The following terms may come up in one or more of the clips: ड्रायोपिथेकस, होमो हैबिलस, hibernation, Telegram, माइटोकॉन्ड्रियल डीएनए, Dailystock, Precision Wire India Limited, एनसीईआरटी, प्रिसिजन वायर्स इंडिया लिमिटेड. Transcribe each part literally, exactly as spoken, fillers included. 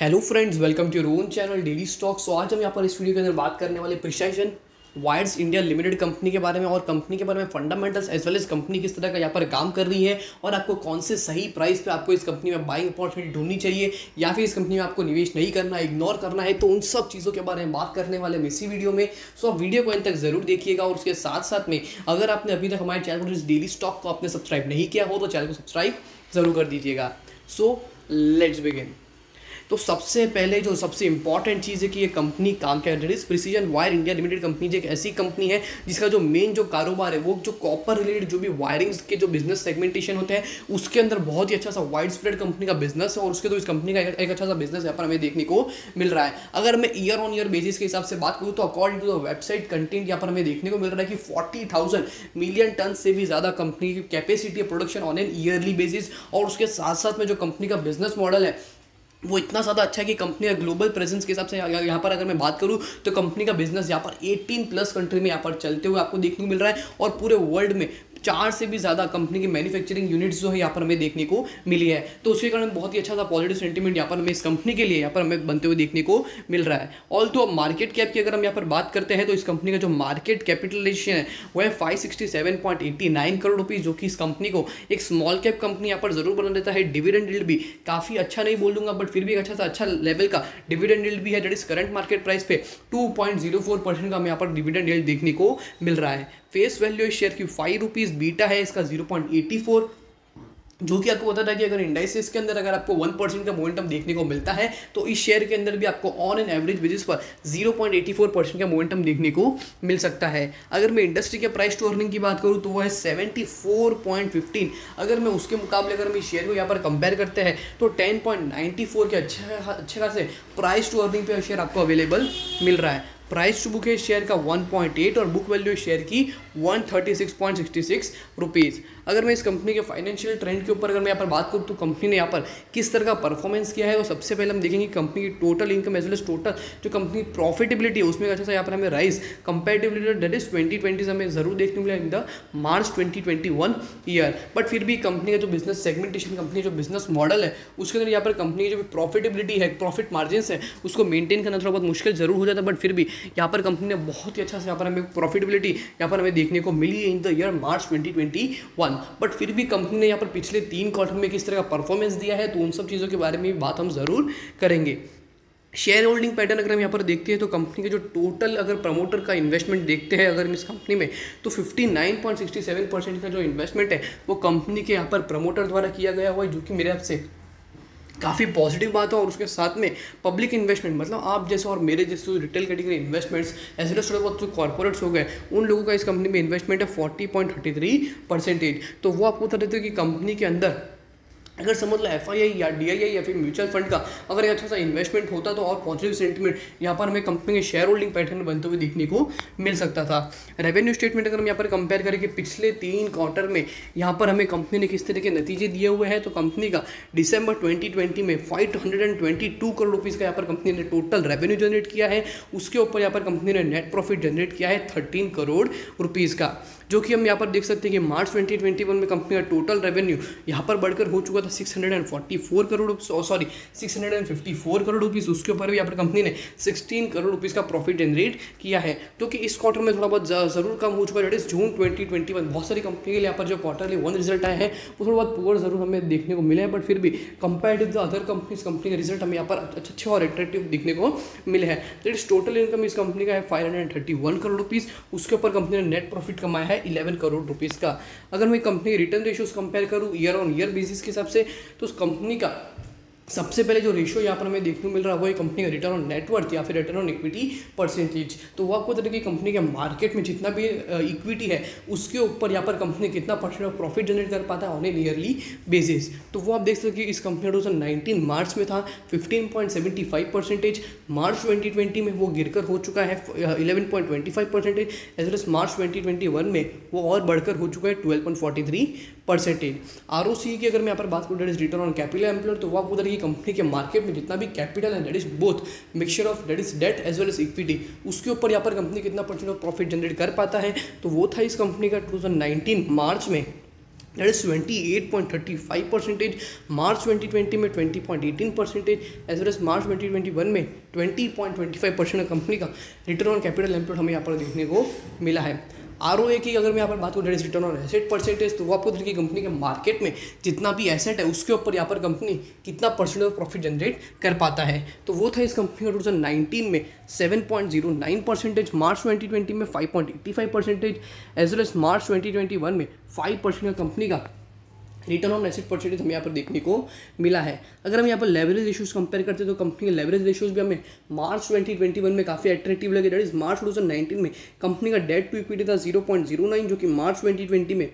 Hello friends, welcome to your own channel daily stock. So आज हम यहाँ पर इस वीडियो के अंदर बात करने वाले प्रिसिजन वायर्स इंडिया लिमिटेड company के बारे में और कंपनी के बारे में fundamentals as well as company किस तरह का यहाँ पर काम कर रही है और आपको कौन से सही प्राइस पे आपको इस कंपनी में बाइंग अपॉर्चुनिटी ढूंढनी चाहिए या फिर इस कंपनी में आपको निवेश नहीं करना, इग्नोर करना है। तो उन सब चीज़ों के बारे में बात करने वाले हम इसी वीडियो में। सो आप वीडियो को अंत तक जरूर देखिएगा और उसके साथ साथ में अगर आपने अभी तक हमारे चैनल डेली स्टॉक को आपने सब्सक्राइब नहीं किया हो तो चैनल को सब्सक्राइब जरूर कर दीजिएगा। So let's begin. तो सबसे पहले जो सबसे इंपॉर्टेंट चीज़ है कि ये कंपनी काम क्या कर रही है। Precision wire India limited company जो एक ऐसी कंपनी है जिसका जो मेन जो कारोबार है वो जो कॉपर रिलेटेड जो भी वायरिंग्स के जो बिजनेस सेगमेंटेशन होते हैं उसके अंदर बहुत ही अच्छा सा वाइड स्प्रेड कंपनी का बिजनेस है और उसके तो इस कंपनी का एक, एक अच्छा सा बिजनेस यहाँ पर हमें देखने को मिल रहा है। अगर मैं ईयर ऑन ईयर बेसिस के हिसाब से बात करूँ तो according to the website content यहाँ पर हमें देखने को मिल रहा है कि फोर्टी थाउजेंड मिलियन टन से भी ज़्यादा कंपनी की कैपेसिटी है production on an yearly basis. और उसके साथ साथ में जो कंपनी का बिजनेस मॉडल है वो इतना ज़्यादा अच्छा है कि कंपनी का ग्लोबल प्रेजेंस के हिसाब से यहाँ पर अगर मैं बात करूँ तो कंपनी का बिजनेस यहाँ पर अठारह प्लस कंट्री में यहाँ पर चलते हुए आपको देखने को मिल रहा है और पूरे वर्ल्ड में चार से भी ज़्यादा कंपनी की मैन्युफैक्चरिंग यूनिट्स जो है यहाँ पर हमें देखने को मिली है। तो उसके कारण बहुत ही अच्छा सा पॉजिटिव सेंटीमेंट यहाँ पर हमें इस कंपनी के लिए यहाँ पर हमें बनते हुए देखने को मिल रहा है। ऑल तो अब मार्केट कैप की अगर हम यहाँ पर बात करते हैं तो इस कंपनी का जो मार्केट कैपिटलाइजेशन है वो है five sixty seven point eighty nine crore rupees, जो कि इस कंपनी को एक स्मॉल कैप कंपनी यहाँ पर जरूर बना देता है। डिविडेंड यील्ड भी काफ़ी अच्छा नहीं बोलूँगा बट फिर भी एक अच्छा सा अच्छा लेवल का डिविडेंड यील्ड भी है। That is current market price पे two point zero four percent का हमें यहाँ पर डिविडेंड यील्ड देखने को मिल रहा है। फेस वैल्यू इस शेयर की फाइव रुपीज़, बीटा है इसका जीरो पॉइंट एटी फोर, जो कि आपको बताता है कि अगर इंडाइसेस के अंदर अगर आपको वन परसेंट का मोमेंटम देखने को मिलता है तो इस शेयर के अंदर भी आपको ऑन एन एवरेज बेसिस पर zero point eighty four percent का मोमेंटम देखने को मिल सकता है। अगर मैं इंडस्ट्री के प्राइस टू अर्निंग की बात करूं तो वो है सेवेंटी फोर पॉइंट फिफ्टीन। अगर मैं उसके मुकाबले अगर मैं शेयर को यहाँ पर कंपेयर करते हैं तो टेन पॉइंट नाइन्टी फोर के अच्छे अच्छे खासे प्राइस टू अर्निंग पे शेयर आपको अवेलेबल मिल रहा है। प्राइस टू बुक है शेयर का वन पॉइंट एट और बुक वैल्यू शेयर की one thirty six point sixty six rupees. अगर मैं इस कंपनी के फाइनेंशियल ट्रेंड के ऊपर अगर मैं यहाँ पर बात करूँ तो कंपनी ने यहाँ पर किस तरह का परफॉर्मेंस किया है तो सबसे पहले हम देखेंगे कंपनी की total income as well as total जो कंपनी प्रॉफिटेबिलिटी है उसमें अच्छा सा यहाँ पर हमें rise comparatively that is twenty twenty से हमें जरूर देखने को मिला in the March twenty twenty one year. But फिर भी कंपनी का जो बिजनेस सेगमेंटेशन कंपनी जो बिजनेस मॉडल है उसके अंदर यहाँ पर कंपनी की जो प्रॉफिटेबिलिटी है प्रॉफिट मार्जिन है उसको मेनटेन करना थोड़ा बहुत मुश्किल जरूर हो जाता है। बट फिर भी यहाँ पर कंपनी ने बहुत ही अच्छा से यहाँ पर हमें प्रॉफिटेबिलिटी यहाँ पर हमें देखने को मिली है in the year March twenty twenty one. But फिर भी कंपनी ने यहाँ पर पिछले तीन क्वार्टर में किस तरह का परफॉर्मेंस दिया है तो उन सब चीज़ों के बारे में भी बात हम ज़रूर करेंगे। शेयर होल्डिंग पैटर्न अगर हम यहाँ पर देखते हैं तो कंपनी के जो टोटल अगर प्रमोटर का इन्वेस्टमेंट देखते हैं अगर इस कंपनी में तो fifty nine point sixty seven percent का जो इन्वेस्टमेंट है वो कंपनी के यहाँ पर प्रमोटर द्वारा किया गया हुआ है, जो कि मेरे आपसे काफ़ी पॉजिटिव बात है। और उसके साथ में पब्लिक इन्वेस्टमेंट मतलब आप जैसे और मेरे जैसे तो retail category investments as well as थोड़े बहुत जो कॉर्पोरेट्स हो गए उन लोगों का इस कंपनी में इन्वेस्टमेंट है forty point thirty three percentage. तो वो आपको बता देते हैं कि कंपनी के अंदर अगर समझ लो एफ आई आई या डी आई आई या फिर म्यूचुअल फंड का अगर अच्छा सा इन्वेस्टमेंट होता तो और पॉजिटिव सेंटीमेंट यहाँ पर हमें कंपनी के शेयर होल्डिंग पैटर्न बनते हुए देखने को मिल सकता था। रेवेन्यू स्टेटमेंट अगर हम यहाँ पर कंपेयर करें कि पिछले तीन क्वार्टर में यहाँ पर हमें कंपनी ने किस तरह के नतीजे दिए हुए हैं तो कंपनी का डिसम्बर ट्वेंटी ट्वेंटी में five hundred and twenty two crore rupees का यहाँ पर कंपनी ने टोटल रेवेन्यू जनरेट किया है। उसके ऊपर यहाँ पर कंपनी ने नेट प्रॉफिट जनरेट किया है थर्टीन करोड़ रुपीज़ का, जो कि हम यहाँ पर देख सकते हैं कि मार्च ट्वेंटी ट्वेंटी वन में कंपनी का टोटल रेवेन्यू यहाँ पर बढ़कर हो चुका था six hundred forty four crore sorry six hundred fifty four crore rupees. उसके ऊपर भी यहाँ पर कंपनी ने सिक्सटीन करोड़ रुपीज़ का प्रॉफिट जनरेट किया है, जो कि इस क्वार्टर में थोड़ा बहुत जरूर कम हो चुका है। Date is June twenty twenty one बहुत सारी कंपनी के लिए यहाँ पर जो क्वार्टरली वन रिजल्ट आए हैं वो थोड़ा बहुत पुअर जरूर हमें देखने को मिले हैं। बट फिर भी compare to other companies company के रिजल्ट हमें यहाँ पर अच्छे और एट्रेक्टिव देखने को मिले हैं। डेट इज टोटल इनकम इस कंपनी का है five hundred thirty one crore rupees. उसके ऊपर कंपनी ने नेट प्रॉफिट कमाया है इलेवन करोड़ रुपीस का। अगर मैं कंपनी रिटर्न रेशियोज कंपेयर करूं ईयर ऑन ईयर बेसिस के हिसाब से तो उस कंपनी का सबसे पहले जो रेशियो यहाँ पर हमें देखने को मिल रहा है वो एक कंपनी का रिटर्न ऑन नेटवर्थ या फिर रिटर्न ऑन इक्विटी परसेंटेज। तो वो आपको पता है कि कंपनी के मार्केट में जितना भी इक्विटी है उसके ऊपर यहाँ पर कंपनी कितना परसेंट ऑफ प्रॉफिट जनरेट कर पाता है ऑन एन ईयरली बेसिस। तो वो आप देख सकते हैं कि इस कंपनी का ट्वेंटी नाइनटीन मार्च में था fifteen point seventy five percentage, March twenty twenty में वो गिरकर हो चुका है eleven point twenty five percentage as well as March twenty twenty one में वो और बढ़कर हो चुका है twelve point forty three percentage. R O C की अगर मैं यहाँ पर बात करूँ that is return on capital employed, तो वो आपको कंपनी के मार्केट में जितना भी कैपिटल है date is both mixture of that is debt as well as equity उसके ऊपर यहाँ पर कंपनी कितना परसेंट ऑफ प्रॉफिट जनरेट कर पाता है। तो वो था इस कंपनी का ट्वेंटी नाइनटीन मार्च में that is twenty eight point thirty five percentage, March twenty twenty में twenty point eighteen percentage as well as March twenty twenty one में twenty point twenty five percent company का return on capital employed हमें यहाँ पर देखने को मिला है। आरओए की अगर मैं यहाँ पर बात करूँ, that is return on asset percentage, तो वो आपको देखिए कंपनी के मार्केट में जितना भी एसेट है उसके ऊपर यहाँ पर कंपनी कितना परसेंटेज ऑफ प्रॉफिट जनरेट कर पाता है। तो वो था इस कंपनी का टू थाउजेंड नाइनटीन में seven point zero nine percentage, March twenty twenty में five point eighty five percentage as well as March twenty twenty one में फाइव परसेंट का कंपनी का रिटर्न ऑन एसेट परसेंटेज हमें यहाँ पर देखने को मिला है। अगर हम यहाँ पर लेवरेज रेशियोज कंपेयर करते हैं तो कंपनी के लेवरेज रेशियोज भी हमें मार्च ट्वेंटी ट्वेंटी वन में काफ़ी एट्रेक्टिव लगे। That is March twenty nineteen में कंपनी का डेट टू इक्विटी था जीरो पॉइंट जीरो नाइन, जो कि मार्च ट्वेंटी ट्वेंटी में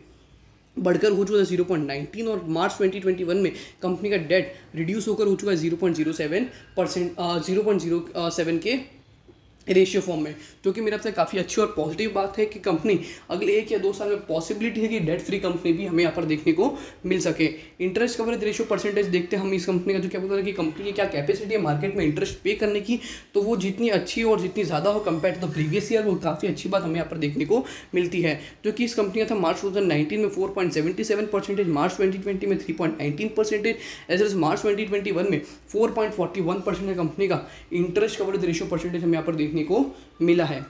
बढ़कर हो चुका है जीरो पॉइंट नाइनटीन, और मार्च ट्वेंटी ट्वेंटी वन में कंपनी का डेट रिड्यूस होकर हो चुका है zero point zero seven percent zero point zero seven के रेशियो फॉर्म में, जो कि मेरे आपसे काफ़ी अच्छी और पॉजिटिव बात है कि कंपनी अगले एक या दो साल में पॉसिबिलिटी है कि डेट फ्री कंपनी भी हमें यहाँ पर देखने को मिल सके। इंटरेस्ट कवरेज रेशियो परसेंटेज देखते हैं हम इस कंपनी का, जो क्या बोलता है कि कंपनी की क्या कैपेसिटी है मार्केट में इंटरेस्ट पे करने की, तो वो जितनी अच्छी और जितनी ज़्यादा हो compare to the previous year, वो काफ़ी अच्छी बात हमें यहाँ पर देखने को मिलती है। जो कि इस कंपनी का था मार्च टू थाउजेंड नाइनटीन में four point seventy seven percentage, March twenty twenty में three point nineteen percentage as as March twenty twenty one में four point forty one percent company का इंटरेस्ट कवरेज रेशियो परसेंटेज हमें यहाँ पर देखने को मिला है।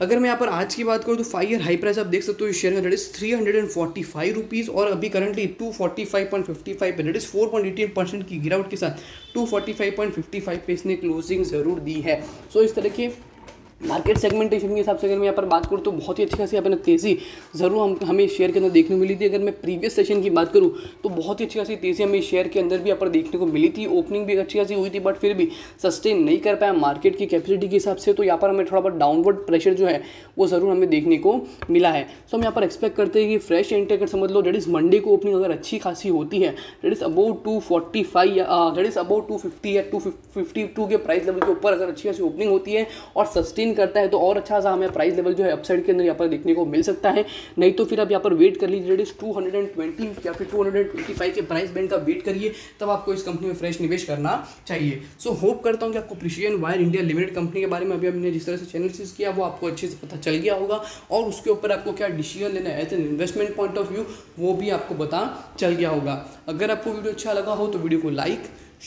अगर मैं यहाँ पर आज की बात करूँ तो फाइव ईयर हाई प्राइस आप देख सकते हो इस शेयर का, that is three hundred and forty five rupees और अभी currently two forty five point fifty five पे, that is four point eighteen percent की गिरावट के साथ two forty five point fifty five पे इसने क्लोजिंग जरूर दी है। सो so, इस तरह के मार्केट सेगमेंटेशन के हिसाब से अगर मैं यहाँ पर बात करूँ तो बहुत ही अच्छी खासी अपने तेज़ी ज़रूर हम हमें शेयर के अंदर देखने को मिली थी। अगर मैं प्रीवियस सेशन की बात करूँ तो बहुत ही अच्छी खासी तेज़ी हमें शेयर के अंदर भी यहाँ पर देखने को मिली थी, ओपनिंग भी अच्छी खासी हुई थी, बट फिर भी सस्टेन नहीं कर पाया मार्केट की कैपेसिटी के हिसाब से, तो यहाँ पर हमें थोड़ा बहुत डाउनवर्ड प्रेशर जो है वो ज़रूर हमें देखने को मिला है। सो हम यहाँ पर एक्सपेक्ट करते हैं कि फ्रेश एंट्री अगर समझ लो, डेट इज़ मंडे को ओपनिंग अगर अच्छी खासी होती है, that is about two forty five that is about two fifty या टू फिफ्टी टू के प्राइस लेवल के ऊपर अगर अच्छी खासी ओपनिंग होती है और सस्टेन करता है, तो और अच्छा सा हमें प्राइस लेवल जो है अपसाइड के अंदर यहाँ पर देखने को मिल सकता है। नहीं तो फिर आप यहाँ पर वेट कर लीजिए, रेट इज टू ट्वेंटी या फिर टू ट्वेंटी फाइव के प्राइस बैंड का वेट करिए, तब आपको इस कंपनी में फ्रेश निवेश करना चाहिए। सो so, होप करता हूँ कि आपको precision wire India limited company के बारे में अभी हमने जिस तरह से एनालिसिस किया वो आपको अच्छे से पता चल गया होगा, और उसके ऊपर आपको क्या डिसीजन लेना है as an investment point of view वो भी आपको पता चल गया होगा। अगर आपको वीडियो अच्छा लगा हो तो वीडियो को लाइक,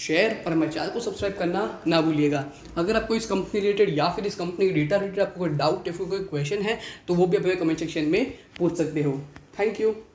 शेयर और हमारे चैनल को सब्सक्राइब करना ना भूलिएगा। अगर आपको इस कंपनी रिलेटेड या फिर इस कंपनी के डेटा रिलेटेड आपको कोई डाउट या फिर कोई क्वेश्चन है तो वो भी आप कमेंट सेक्शन में पूछ सकते हो। Thank you.